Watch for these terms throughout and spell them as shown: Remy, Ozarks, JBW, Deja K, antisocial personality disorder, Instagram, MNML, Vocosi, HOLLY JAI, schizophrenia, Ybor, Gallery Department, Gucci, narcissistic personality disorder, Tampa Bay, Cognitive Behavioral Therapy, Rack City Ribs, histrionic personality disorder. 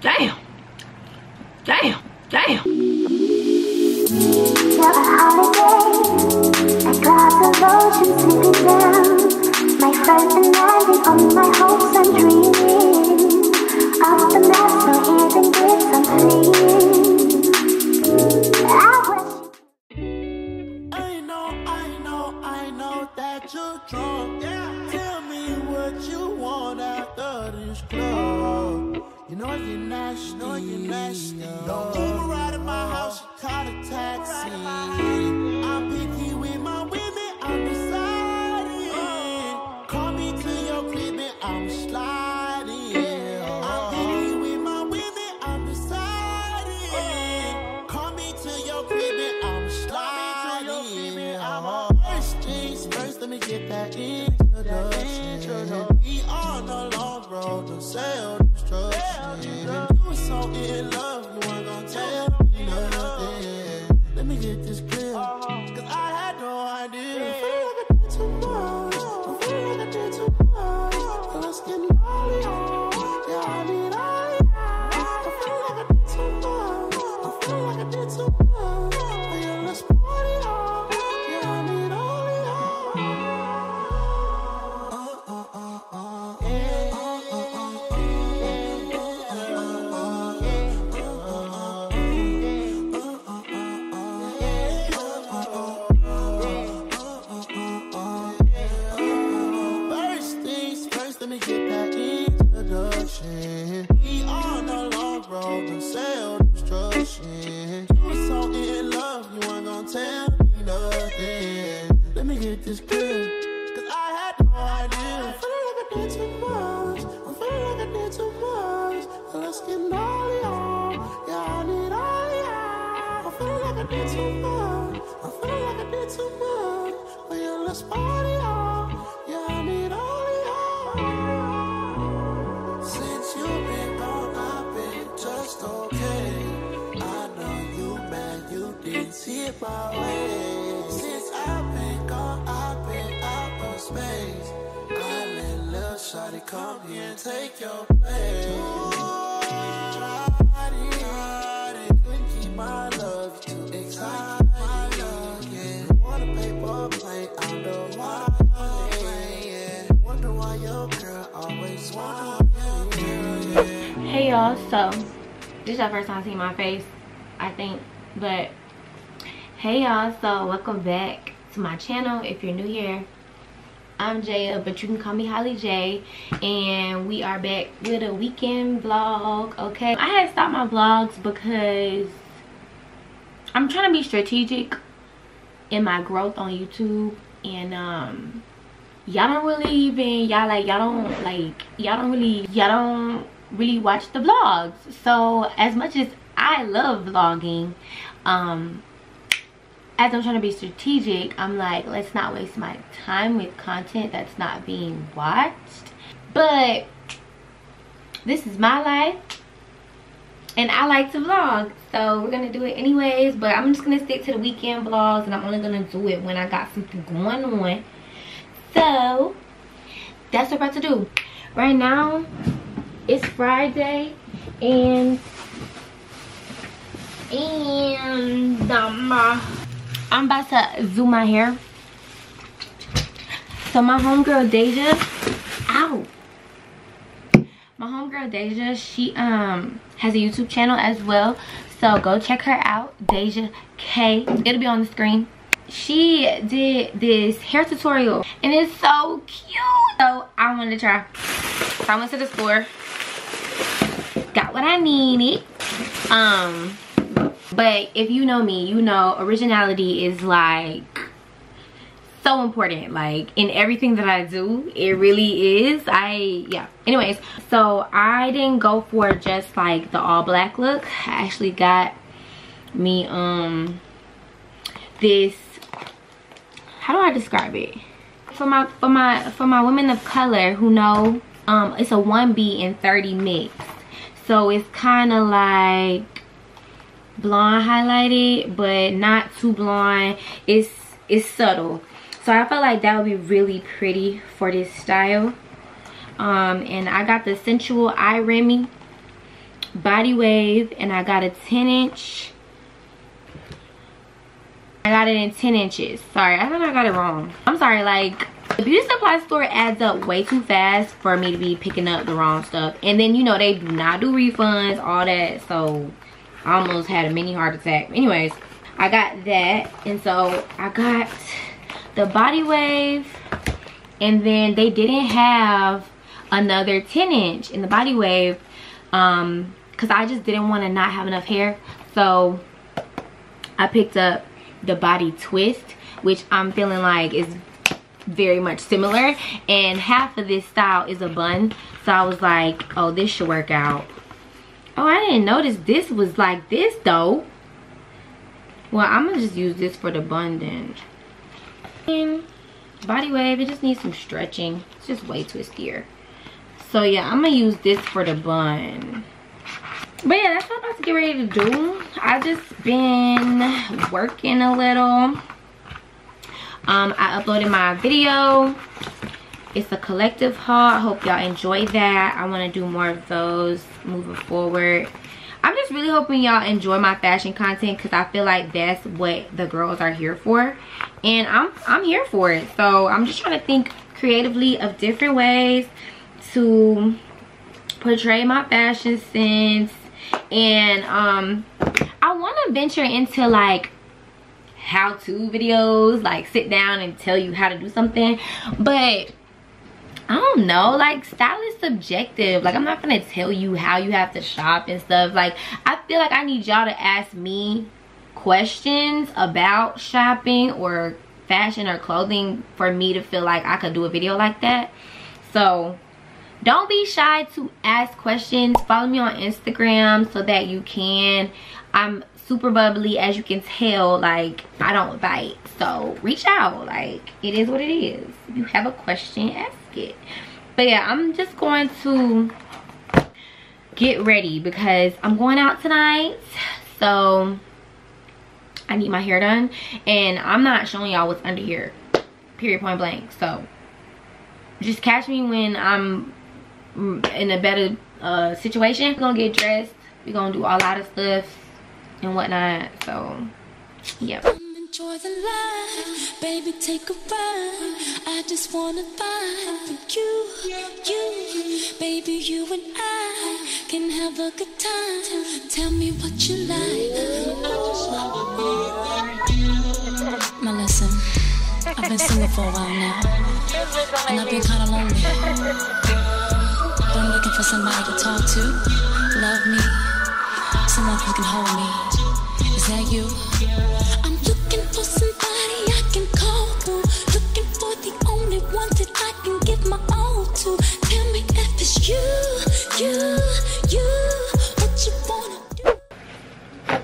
Damn. Another holiday, I got the lotion sinking down. My friends and I live on my hopes and dreaming of the mess, so even with some freeing. I know that you're drunk. Yeah. Tell me what you want after this club. You know you're nasty. Don't Uber ride at my house, call a taxi. I'm picky with my women, I'm deciding. Call me to your crib and I'm sliding. I'm picky with my women, I'm deciding. Call me to your crib and I'm sliding. I'm on first things first, let me get that introduction. We on a long road to sell. You were so in love, you weren't gonna tell me nothing. Let me get this clear, cause I had no idea. I feel like I did too much. I was getting lonely. Yeah, I feel like I did too much. Feel this party on. Yeah, I need all you. Hey y'all, so this is your first time seeing my face, I think, but hey y'all, so welcome back to my channel. If you're new here, I'm Jaya, but you can call me Holly J, and we are back with a weekend vlog. Okay, I had stopped my vlogs because I'm trying to be strategic in my growth on YouTube, and y'all don't really watch the vlogs. So as much as I love vlogging, as I'm trying to be strategic, I'm like, let's not waste my time with content that's not being watched. But this is my life and I like to vlog, so we're gonna do it anyways. But I'm just gonna stick to the weekend vlogs, and I'm only gonna do it when I got something going on. So that's what we're about to do. Right now it's Friday, and I'm about to do my hair. So my homegirl Deja, she has a YouTube channel as well, so go check her out, Deja K. It'll be on the screen. She did this hair tutorial and it's so cute, so I wanted to try. So I went to the store, got what I needed. But if you know me, you know originality is like so important, like in everything that I do. It really is. Anyways, so I didn't go for just like the all black look. I actually got me this, how do I describe it, for my women of color who know, it's a 1B and 30 mix. So it's kind of like blonde highlighted, but not too blonde. It's subtle, so I felt like that would be really pretty for this style. And I got the Sensual Eye Remy Body Wave, and I got a 10-inch. I got it in 10 inches. Sorry, I thought I got it wrong. I'm sorry, like, the beauty supply store adds up way too fast for me to be picking up the wrong stuff. And then, you know, they do not do refunds, all that. So, I almost had a mini heart attack. Anyways, I got that. And so, I got the Body Wave. And then, they didn't have another 10-inch in the Body Wave. Because I just didn't want to not have enough hair. So, I picked up the Body Twist, which I'm feeling like is very much similar, and half of this style is a bun, so I was like, oh, this should work out. Oh, I didn't notice this was like this though. Well, I'm gonna just use this for the bun then. And Body Wave, it just needs some stretching, it's just way twistier. So yeah, I'm gonna use this for the bun. But yeah, that's what I'm about to get ready to do. I've just been working a little. I uploaded my video. It's a collective haul. I hope y'all enjoyed that. I want to do more of those moving forward. I'm just really hoping y'all enjoy my fashion content, because I feel like that's what the girls are here for. And I'm here for it. So I'm just trying to think creatively of different ways to portray my fashion sense. And I want to venture into like how-to videos, like sit down and tell you how to do something. But I don't know, like, style is subjective. Like, I'm not gonna tell you how you have to shop and stuff. Like, I feel like I need y'all to ask me questions about shopping or fashion or clothing for me to feel like I could do a video like that. So don't be shy to ask questions. Follow me on Instagram so that you can. I'm super bubbly, as you can tell. Like, I don't bite. So reach out. Like, it is what it is. If you have a question, ask it. But yeah, I'm just going to get ready because I'm going out tonight. So I need my hair done. And I'm not showing y'all what's under here. Period, point blank. So just catch me when I'm in a better situation. We're gonna get dressed, we're gonna do a lot of stuff and whatnot. So yeah, enjoy the life, baby, take a ride. I just wanna vibe with you, baby, you and I can have a good time. Tell me what you like. I just wanna be with you. Now listen, I've been single for a while now, and I've been kind of lonely. I'm looking for somebody to talk to, love me, someone who can hold me. Is that you? I'm looking for somebody I can call to, looking for the only one that I can give my all to. Tell me if it's you, what you wanna do.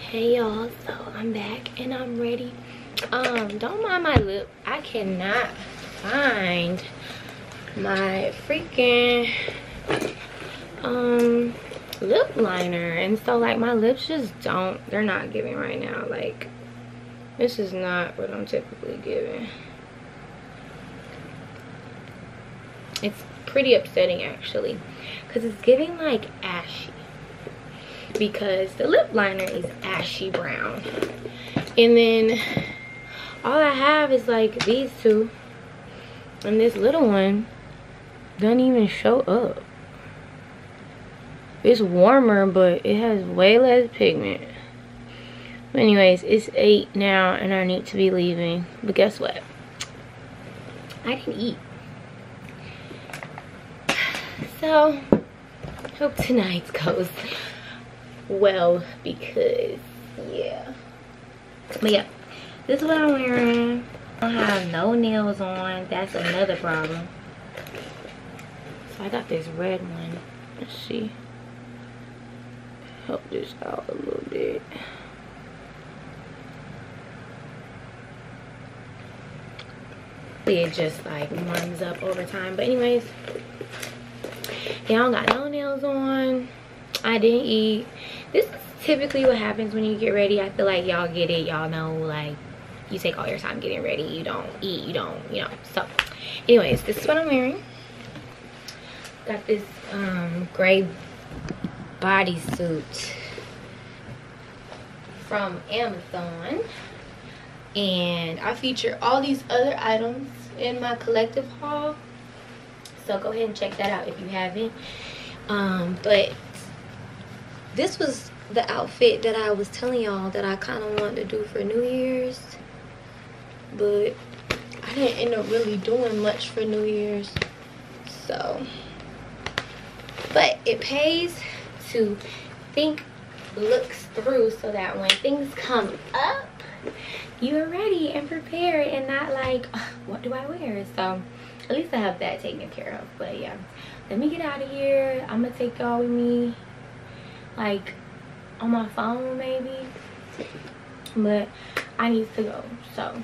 Hey y'all, so I'm back and I'm ready. Don't mind my lip. I cannot find my freaking lip liner, and so like my lips just don't, they're not giving right now. Like, this is not what I'm typically giving. It's pretty upsetting actually, because it's giving like ashy, because the lip liner is ashy brown, and then all I have is like these two, and this little one doesn't even show up. It's warmer, but it has way less pigment. But anyways, it's 8 now and I need to be leaving, but guess what, I didn't eat. So hope tonight goes well, because yeah. But yeah, this is what I'm wearing. I don't have no nails on, that's another problem. So I got this red one. Let's see. Help this out a little bit. It just like warms up over time. But anyways, yeah, I don't got no nails on. I didn't eat. This is typically what happens when you get ready. I feel like y'all get it. Y'all know, like, you take all your time getting ready. You don't eat. You don't, you know. So anyways, this is what I'm wearing. Got this gray bodysuit from Amazon, and I feature all these other items in my collective haul, so go ahead and check that out if you haven't. But this was the outfit that I was telling y'all that I kind of wanted to do for New Year's, but I didn't end up really doing much for New Year's. So, but it pays to think looks through, so that when things come up, you're ready and prepared and not like, oh, what do I wear? So at least I have that taken care of. But yeah, let me get out of here. I'm gonna take y'all with me, like on my phone maybe, but I need to go. So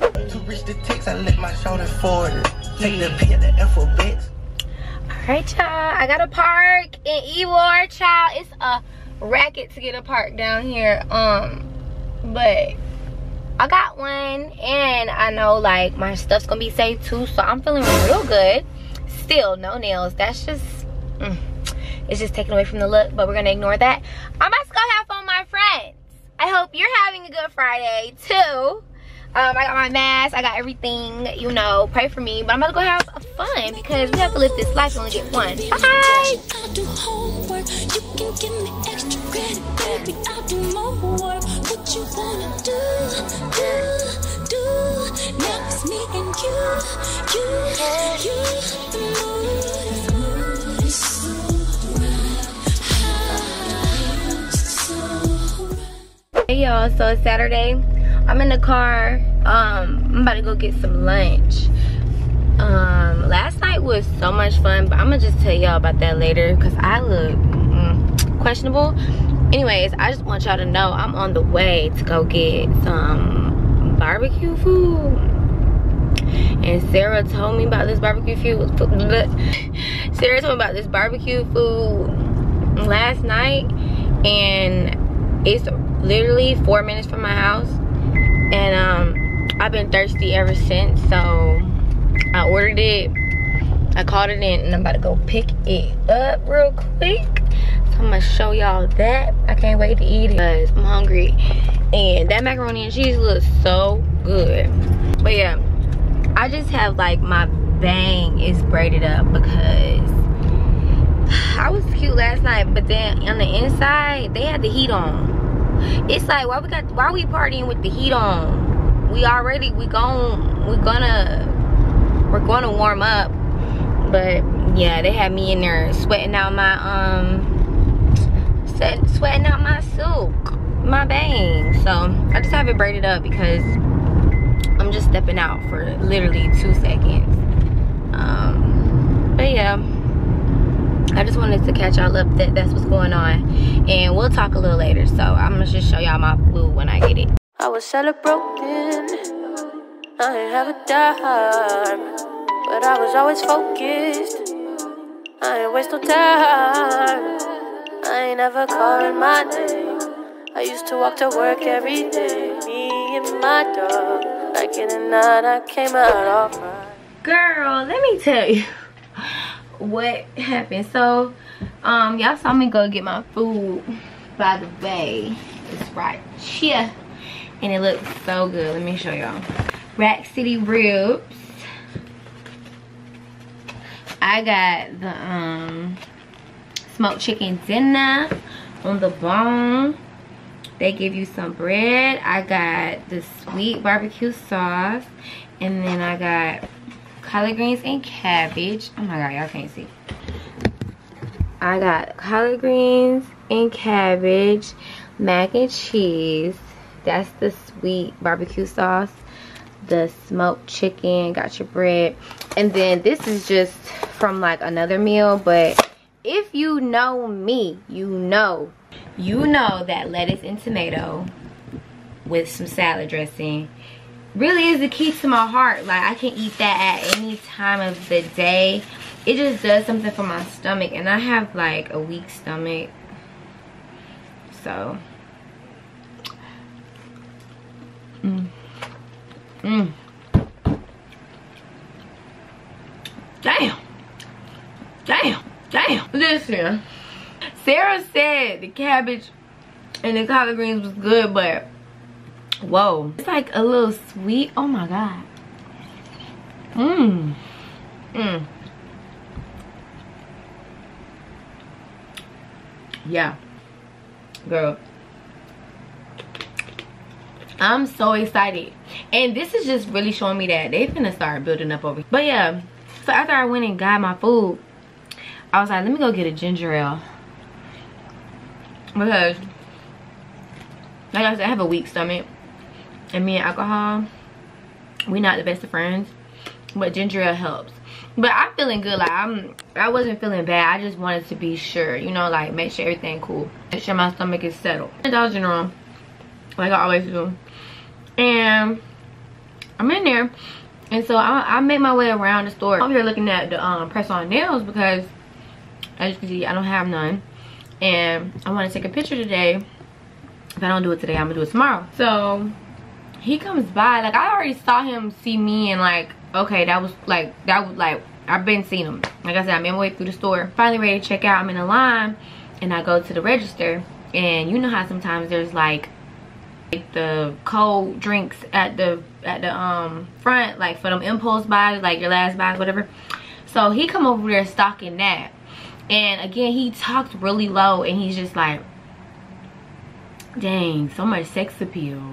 to reach the text, I lift my shoulders forward, take the P and the F for bitch. All right, y'all, I gotta park in Ybor, child. It's a racket to get a park down here, but I got one, and I know like my stuff's gonna be safe too, so I'm feeling real good. Still no nails, that's just it's just taken away from the look, but we're gonna ignore that. I'm about to go have fun with my friends. I hope you're having a good Friday too. I got my mask, I got everything, you know, pray for me. But I'm about to go have fun because we have to live this life and only get one. Bye! Hey y'all, so it's Saturday. I'm in the car. I'm about to go get some lunch. Last night was so much fun, but I'm gonna just tell y'all about that later because I look questionable. Anyways, I just want y'all to know I'm on the way to go get some barbecue food. And Sarah told me about this barbecue food. Sarah told me about this barbecue food last night, and it's literally 4 minutes from my house, and I've been thirsty ever since, so I ordered it, I called it in, and I'm about to go pick it up real quick. So I'm gonna show y'all that. I can't wait to eat it because I'm hungry, and that macaroni and cheese looks so good. But yeah, I just have like my bang is braided up because I was cute last night, but then on the inside they had the heat on. It's like, why we partying with the heat on? We're gonna warm up. But yeah, they had me in there sweating out my silk, my bang. So I just have it braided up because I'm just stepping out for literally 2 seconds. But yeah, I just wanted to catch y'all up that's what's going on, and we'll talk a little later. So I'm gonna just show y'all my food when I get it. I was celebrating, I didn't have a dime, but I was always focused. I ain't waste no time. I ain't ever calling my name. I used to walk to work every day, me and my dog. Like in the night, I came out off my girl. Let me tell you what happened. So y'all saw me go get my food by the bay. It's right here, and it looks so good. Let me show y'all. Rack City Ribs. I got the smoked chicken dinner on the bone. They give you some bread. I got the sweet barbecue sauce, and then I got collard greens and cabbage. Oh my god, y'all can't see. I got collard greens and cabbage, mac and cheese. That's the sweet barbecue sauce. The smoked chicken, got your bread. And then this is just from like another meal, but if you know me, you know that lettuce and tomato with some salad dressing really is the key to my heart. Like, I can eat that at any time of the day. It just does something for my stomach, and I have like a weak stomach, so damn. Listen, Sarah said the cabbage and the collard greens was good, but whoa, it's like a little sweet. Oh my god. Mmm. Mmm. Yeah. Girl, I'm so excited. And this is just really showing me that they finna start building up over here. But yeah, so after I went and got my food, I was like, let me go get a ginger ale. Because, like I said, I have a weak stomach. And me and alcohol, we're not the best of friends. But ginger ale helps. But I'm feeling good. Like, I wasn't feeling bad. I just wanted to be sure. You know, like, make sure everything cool. Make sure my stomach is settled. $10 general, like I always do. And I'm in there, and so I made my way around the store. I'm here looking at the press-on nails because, as you can see, I don't have none, and I want to take a picture today. If I don't do it today, I'm gonna do it tomorrow. So he comes by, like I already saw him see me, and like, okay, that was like I've been seeing him. Like I said, I made my way through the store, finally ready to check out. I'm in a line, and I go to the register, and you know how sometimes there's like the cold drinks at the front, like for them impulse buys, like your last buys, whatever. So he come over there stocking that, and again he talked really low, and he's just like, dang, so much sex appeal.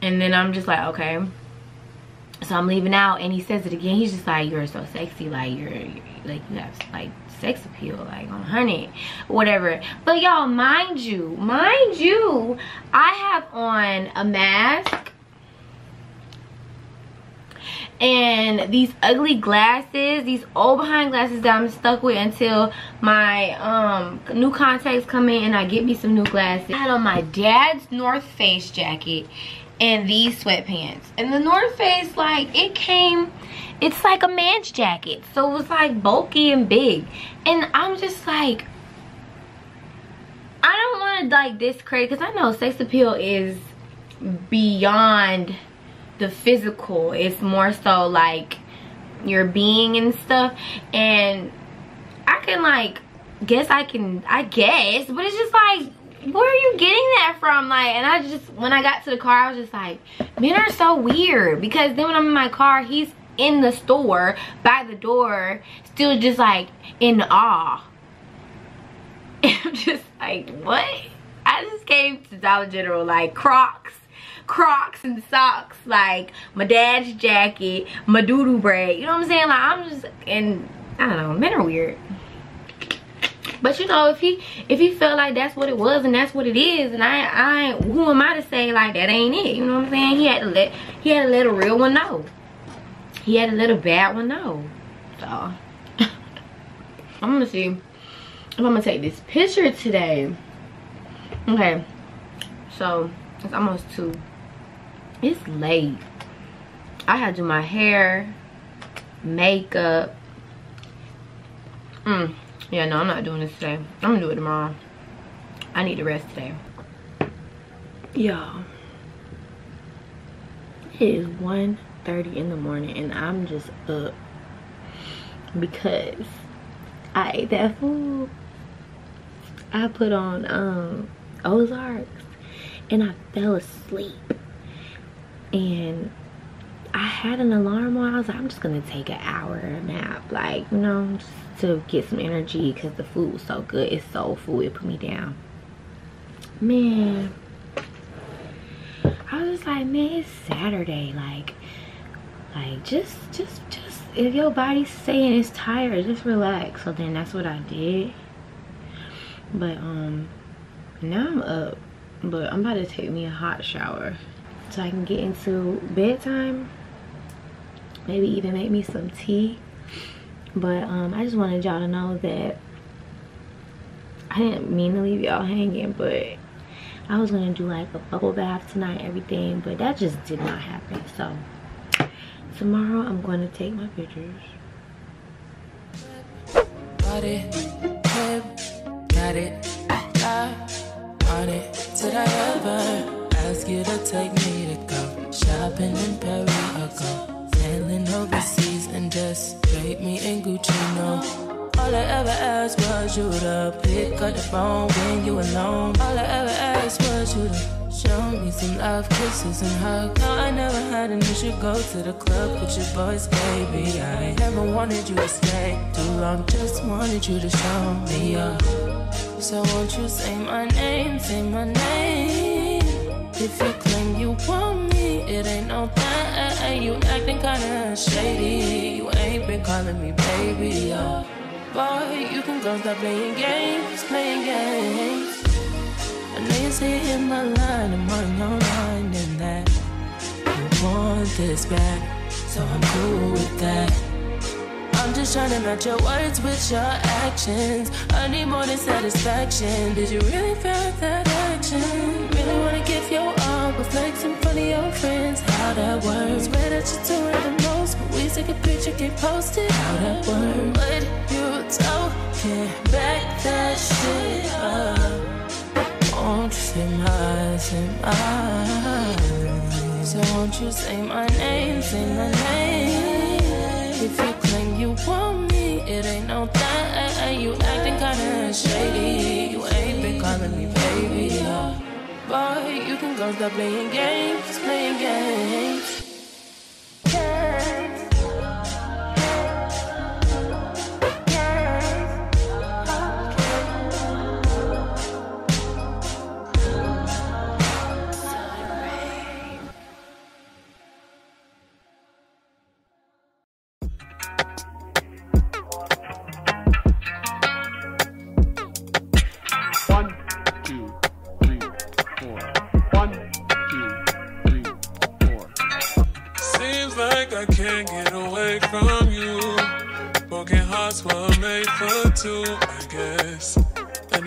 And then I'm just like, okay, so I'm leaving out, and he says it again. He's just like, you're so sexy, like you have like sex appeal, like on 100, whatever. But y'all, mind you, I have on a mask and these ugly glasses, these old behind glasses that I'm stuck with until my new contacts come in and I get me some new glasses. I had on my dad's North Face jacket and these sweatpants, and the North Face, like it's like a man's jacket, so it was like bulky and big, and I'm just like, I don't want to like discredit, because I know sex appeal is beyond the physical. It's more so like your being and stuff, and I can like guess, I guess, but it's just like, where are you getting that from? Like, and I just, when I got to the car, I was just like, men are so weird, because then when I'm in my car, he's in the store by the door still just like in awe, and I'm just like, what? I just came to Dollar General, like Crocs and socks, like my dad's jacket, my doodoo braid, you know what I'm saying? Like, I'm just, and I don't know, men are weird. But you know, if he felt like that's what it was and that's what it is, and I who am I to say like that ain't it? You know what I'm saying? He had to let a real one know. He had to let a bad one know. So I'm gonna see if I'm gonna take this picture today. Okay, so it's almost 2. It's late. I had to do my hair, makeup. Yeah, no, I'm not doing this today. I'm gonna do it tomorrow. I need to rest today. Y'all, it is 1:30 in the morning, and I'm just up because I ate that food. I put on Ozarks, and I fell asleep. And I had an alarm on. I was like, I'm just gonna take an hour nap, like, you know, just to get some energy, because the food was so good. It's so full, it put me down, man. I was just like, man, it's Saturday, like just if your body's saying it's tired, just relax. So then that's what I did. But now I'm up, but I'm about to take me a hot shower so I can get into bedtime, maybe even make me some tea. But I just wanted y'all to know that I didn't mean to leave y'all hanging, but I was gonna do like a bubble bath tonight, everything, but that just did not happen. So tomorrow I'm gonna take my pictures. Got it, got it, on it. Did I ever ask you to take me to go shopping in Paris? Sailing overseas and just drape me in Gucci, no. All I ever asked was you to pick up the phone when you alone. All I ever asked was you to show me some love, kisses and hugs. No, I never had an issue. Go to the club with your boys, baby. I never wanted you to stay too long. Just wanted you to show me up. So won't you say my name, say my name? If you claim you want me, it ain't no thing. You acting kinda shady. You ain't been calling me baby, oh. Boy, you can go stop playing games, playing games. I know you see it in my line, I'm on your mind and that you want this back, so I'm cool with that. I'm just trying to match your words with your actions. I need more than satisfaction. Did you really feel that action? Really wanna give your all, reflect in front of your friends. How that works? Swear that you're doing the most, but we take a picture, get posted. How that works? But you talking back that shit up. Won't you say my, say my? So won't you say my name, say my name? If you claim you want me, it ain't no thing. You acting kinda shady. You ain't been calling me baby, yeah. Boy, you can go stop playing games, playing games.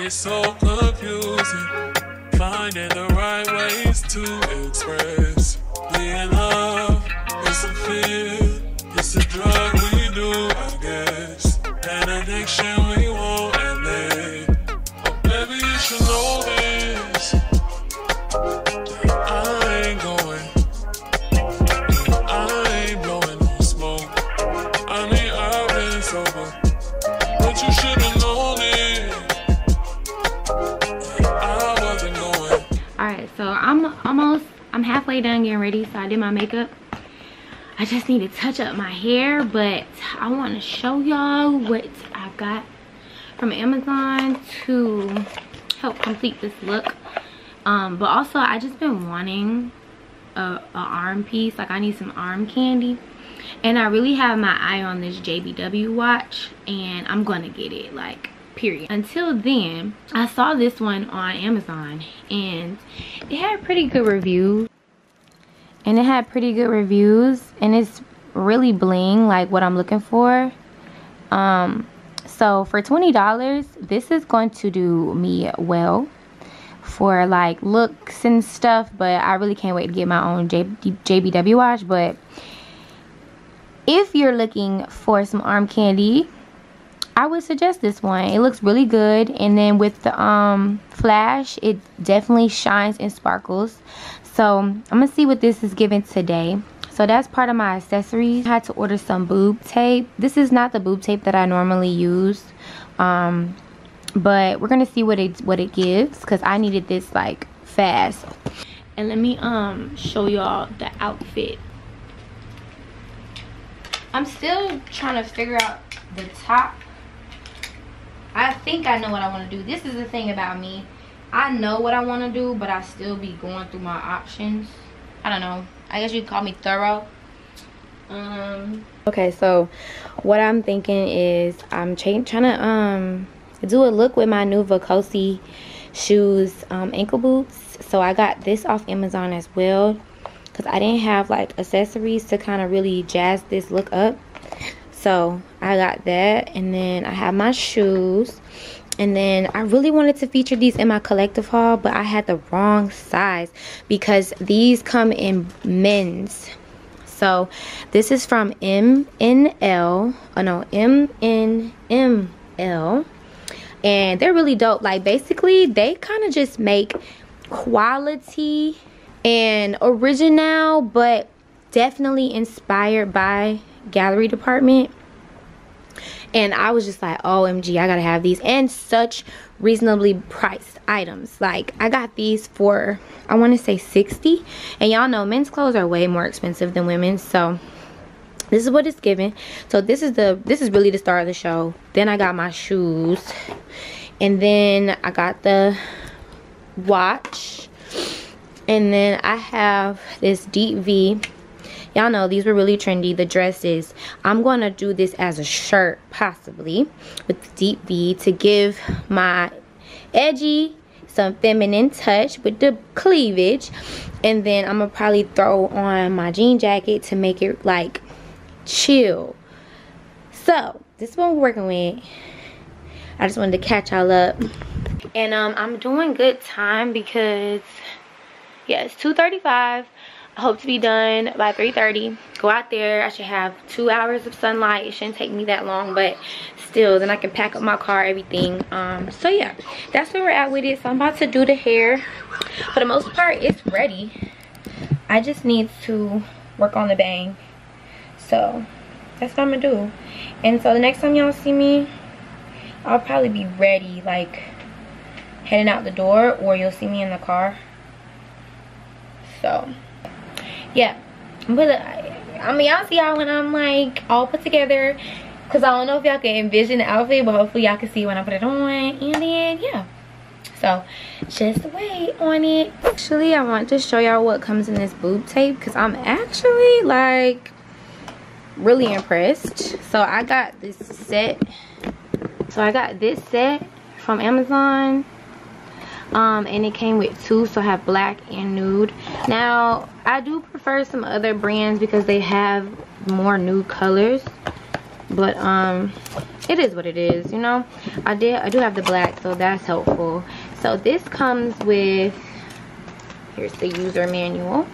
So confusing, finding the right ways to express. Being love, it's a fear, it's a drug we do, I guess. An addiction we won't admit. But maybe you should know this. I ain't going, I ain't blowing no smoke. I mean, I've been sober, but you should have known it. Alright, so I'm halfway done getting ready, so I did my makeup. I just need to touch up my hair, but I want to show y'all what I got from Amazon to help complete this look. But also, I just been wanting a arm piece. Like, I need some arm candy. And I really have my eye on this JBW watch, and I'm going to get it, like, period. Until then, I saw this one on Amazon and it had pretty good reviews. And it's really bling, like what I'm looking for. So for $20, this is going to do me well for like looks and stuff, but I really can't wait to get my own JBW watch. But if you're looking for some arm candy, I would suggest this one. It looks really good, and then with the flash, it definitely shines and sparkles. So I'm gonna see what this is giving today. So that's part of my accessories. I had to order some boob tape. This is not the boob tape that I normally use, but we're gonna see what it gives, because I needed this like fast. And let me show y'all the outfit. I'm still trying to figure out the top. I think I know what I want to do. This is the thing about me. I know what I want to do, but I still be going through my options. I don't know. I guess you could call me thorough. Okay, so what I'm thinking is I'm trying to do a look with my new Vocosi shoes, ankle boots. So I got this off Amazon as well, because I didn't have like accessories to kind of really jazz this look up. So I got that, and then I have my shoes, and then I really wanted to feature these in my collective haul, but I had the wrong size because these come in men's. So this is from MNL, oh no, MNML, and they're really dope. Like basically they kind of just make quality and original, but definitely inspired by Gallery Department. And I was just like, OMG, I gotta have these. And such reasonably priced items. Like, I got these for, I want to say $60. And y'all know men's clothes are way more expensive than women's. So this is what it's given. So this is really the star of the show. Then I got my shoes. And then I got the watch. And then I have this deep V. Y'all know these were really trendy, the dresses. I'm going to do this as a shirt, possibly, with the deep V to give my edgy some feminine touch with the cleavage. And then I'm going to probably throw on my jean jacket to make it, like, chill. So, this is what we're working with. I just wanted to catch y'all up. And I'm doing good time because, yeah, it's 2:35. I hope to be done by 3:30. Go out there. I should have 2 hours of sunlight. It shouldn't take me that long, but still, then I can pack up my car, everything. So yeah, that's where we're at with it. So I'm about to do the hair. For the most part, it's ready. I just need to work on the bang. So that's what I'm gonna do. And so the next time y'all see me, I'll probably be ready, like heading out the door, or you'll see me in the car. So yeah, but I mean, y'all see y'all when I'm like all put together, because I don't know if y'all can envision the outfit, but hopefully y'all can see when I put it on. And then yeah, so just wait on it. Actually, I want to show y'all what comes in this boob tape, because I'm actually like really impressed. So I got this set. So I got this set from Amazon, and it came with two, so I have black and nude. Now I do prefer some other brands because they have more nude colors, but it is what it is, you know. I do have the black, so that's helpful. So this comes with, here's the user manual.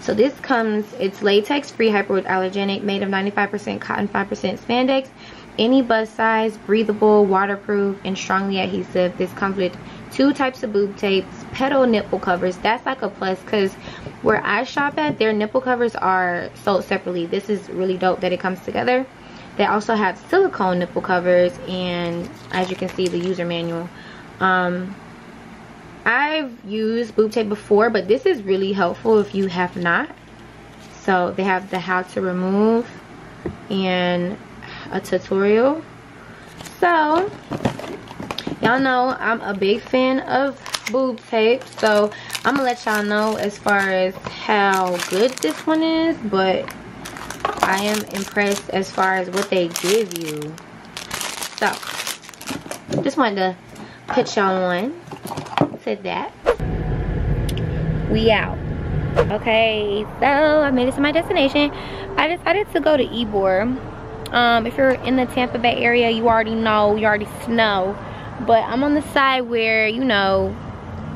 So this comes, it's latex free, hypoallergenic, made of 95% cotton, 5% spandex, any bust size, breathable, waterproof, and strongly adhesive. This comes with 2 types of boob tapes, petal nipple covers. That's like a plus, because where I shop at, their nipple covers are sold separately. This is really dope that it comes together. They also have silicone nipple covers, and as you can see, the user manual. I've used boob tape before, but this is really helpful if you have not. So they have the how to remove and a tutorial. So y'all know I'm a big fan of boob tape, so I'm gonna let y'all know as far as how good this one is, but I am impressed as far as what they give you. So just wanted to put y'all on to that. We out. Okay, so I made it to my destination. I decided to go to Ybor. If you're in the Tampa Bay area, you already know, you already know. But I'm on the side where, you know,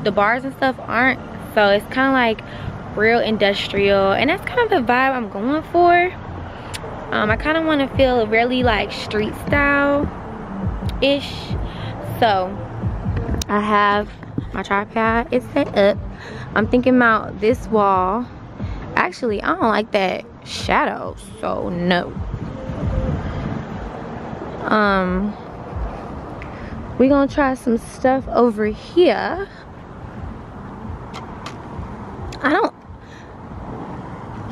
the bars and stuff aren't. So it's kind of like real industrial. And that's kind of the vibe I'm going for. I kind of want to feel really like street style-ish. So I have my tripod. It's set up. I'm thinking about this wall. Actually, I don't like that shadow. So no. We're gonna try some stuff over here.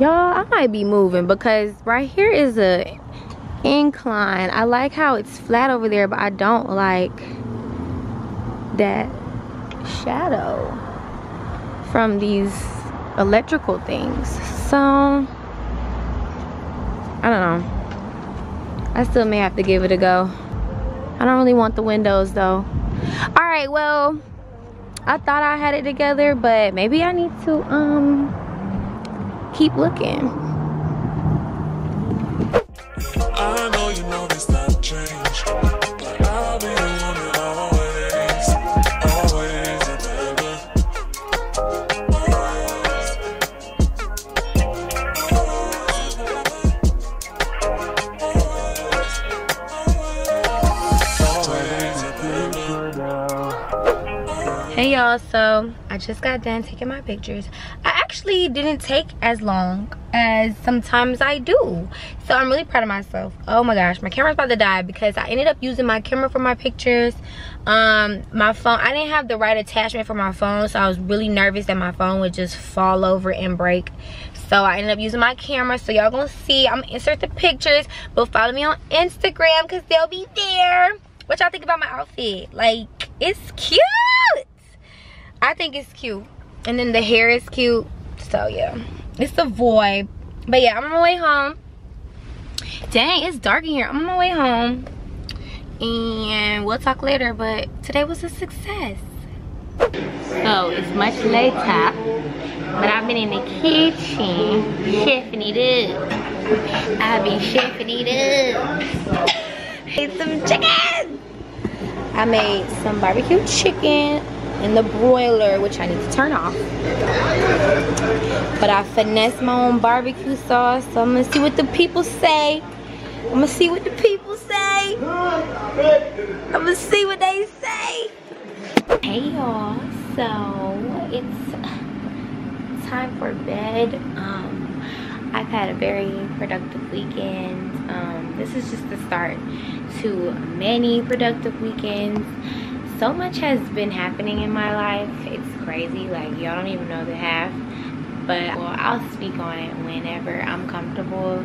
Y'all, I might be moving, because right here is a incline. I like how it's flat over there, but I don't like that shadow from these electrical things. So, I don't know. I still may have to give it a go. I don't really want the windows though. All right, well, I thought I had it together, but maybe I need to keep looking. I know you know this not changed, but I'll be the one that always y'all. So I just got done taking my pictures. I actually didn't take as long as sometimes I do. So I'm really proud of myself. Oh my gosh, my camera's about to die because I ended up using my camera for my pictures. My phone, I didn't have the right attachment for my phone, so I was really nervous that my phone would just fall over and break. So I ended up using my camera, so y'all gonna see. I'm gonna insert the pictures, but follow me on Instagram because they'll be there. What y'all think about my outfit? Like, it's cute. I think it's cute. And then the hair is cute. So yeah, it's the vibe. But yeah, I'm on my way home. Dang, it's dark in here. I'm on my way home. And we'll talk later, but today was a success. So it's much later. But I've been in the kitchen, chefing it up. I've been chefing it up. Made some chicken. I made some barbecue chicken in the broiler, which I need to turn off. But I finessed my own barbecue sauce, so I'm gonna see what the people say. I'm gonna see what the people say. I'm gonna see what they say. Hey y'all, so it's time for bed. I've had a very productive weekend. This is just the start to many productive weekends. So much has been happening in my life. It's crazy, like y'all don't even know the half, but well, I'll speak on it whenever I'm comfortable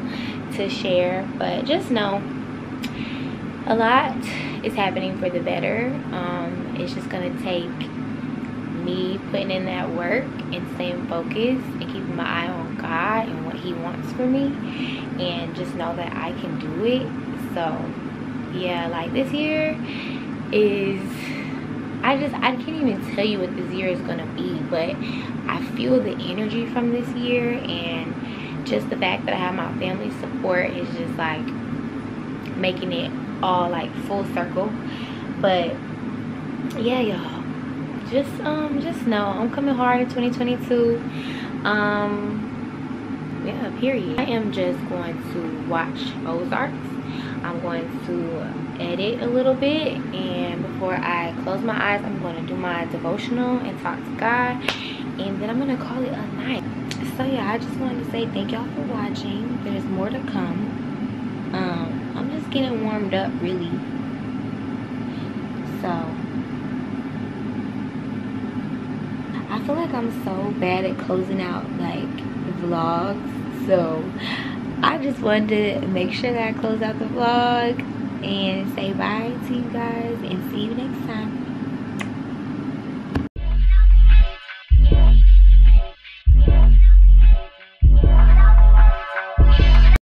to share. But just know a lot is happening for the better. It's just gonna take me putting in that work and staying focused and keeping my eye on God and what He wants for me, and just know that I can do it. So yeah, like this year is, I can't even tell you what this year is gonna be, but I feel the energy from this year, and just the fact that I have my family support is just like making it all like full circle. But yeah, y'all, just know I'm coming hard in 2022. Yeah, period. I am just going to watch Ozarks. I'm going to edit a little bit, and before I close my eyes, I'm going to do my devotional and talk to God, and then I'm going to call it a night. So yeah, I just wanted to say thank y'all for watching. There's more to come. I'm just getting warmed up, really. So I feel like I'm so bad at closing out like vlogs, so I just wanted to make sure that I close out the vlog and say bye to you guys and see you next time.